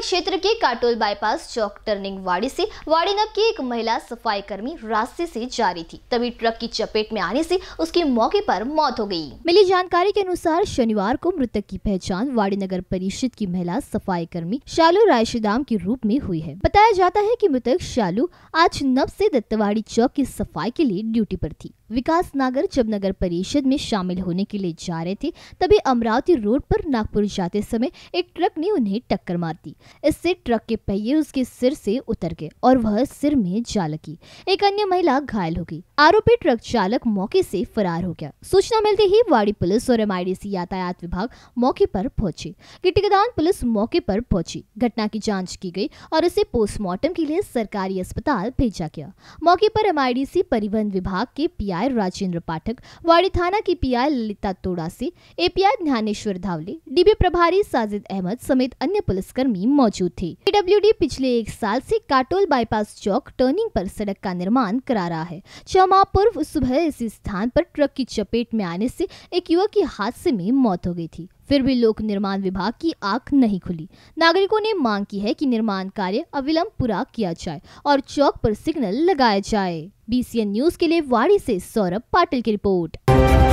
सराय क्षेत्र के काटोल बाईपास चौक टर्निंग वाड़ी से वाड़ीनप की एक महिला सफाई कर्मी रास्ते से जा रही थी, तभी ट्रक की चपेट में आने से उसकी मौके पर मौत हो गई। मिली जानकारी के अनुसार शनिवार को मृतक की पहचान वाड़ी नगर परिषद की महिला सफाई कर्मी शालू रायशदाम के रूप में हुई है। बताया जाता है कि मृतक शालू आज नब से दत्तवाड़ी चौक की सफाई के लिए ड्यूटी पर थी। विकास नागर जब नगर परिषद में शामिल होने के लिए जा रहे थे, तभी अमरावती रोड पर नागपुर जाते समय एक ट्रक ने उन्हें टक्कर मार दी। इससे ट्रक के पहिए उसके सिर से उतर गए और वह सिर में जा लगी। एक अन्य महिला घायल हो गई। आरोपी ट्रक चालक मौके से फरार हो गया। सूचना मिलते ही वाड़ी पुलिस और एमआईडीसी यातायात विभाग मौके पर पहुंचे। गिट्टीगदान पुलिस मौके पर पहुंची, घटना की जाँच की गयी और इसे पोस्टमार्टम के लिए सरकारी अस्पताल भेजा गया। मौके पर एमआईडीसी परिवहन विभाग के पी राजेंद्र पाठक, वाड़ी थाना की PI Lalita Todasi, API Dnyaneshwar Dhawale, DB प्रभारी साजिद अहमद समेत अन्य पुलिसकर्मी मौजूद थे। पीडब्ल्यूडी पिछले एक साल से काटोल बाईपास चौक टर्निंग पर सड़क का निर्माण करा रहा है। 6 माह पूर्व सुबह इसी स्थान पर ट्रक की चपेट में आने से एक युवक की हादसे में मौत हो गई थी, फिर भी लोक निर्माण विभाग की आंख नहीं खुली। नागरिकों ने मांग की है कि निर्माण कार्य अविलंब पूरा किया जाए और चौक पर सिग्नल लगाया जाए। बीसीएन न्यूज के लिए वाड़ी से सौरभ पाटिल की रिपोर्ट।